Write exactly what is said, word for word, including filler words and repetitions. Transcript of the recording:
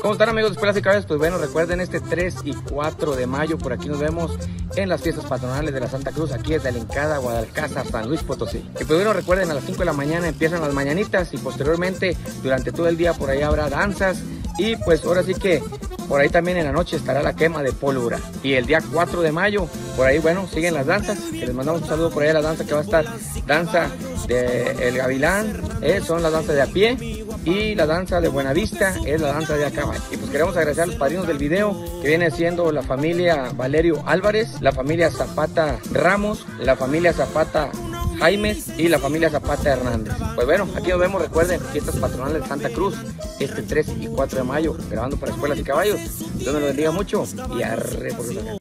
¿Cómo están, amigos de Espuelas y Caballos? Pues bueno, recuerden, este tres y cuatro de mayo por aquí nos vemos en las fiestas patronales de la Santa Cruz, aquí desde La Hincada, Guadalcazar, San Luis Potosí. Y pues bueno, recuerden, a las cinco de la mañana empiezan las mañanitas y posteriormente durante todo el día por ahí habrá danzas y pues ahora sí que por ahí también en la noche estará la quema de pólvora. Y el día cuatro de mayo, por ahí, bueno, siguen las danzas, que les mandamos un saludo por ahí a la danza que va a estar, danza de El Gavilán, eh, son las danzas de a pie, y la danza de Buenavista es la danza de a caballo. Y pues queremos agradecer a los padrinos del video, que viene siendo la familia Valerio Álvarez, la familia Zapata Ramos, la familia Zapata Jaime y la familia Zapata Hernández. Pues bueno, aquí nos vemos, recuerden, fiestas patronales de Santa Cruz, este tres y cuatro de mayo, grabando para Espuelas y Caballos. Dios me lo bendiga mucho y arre por los acá.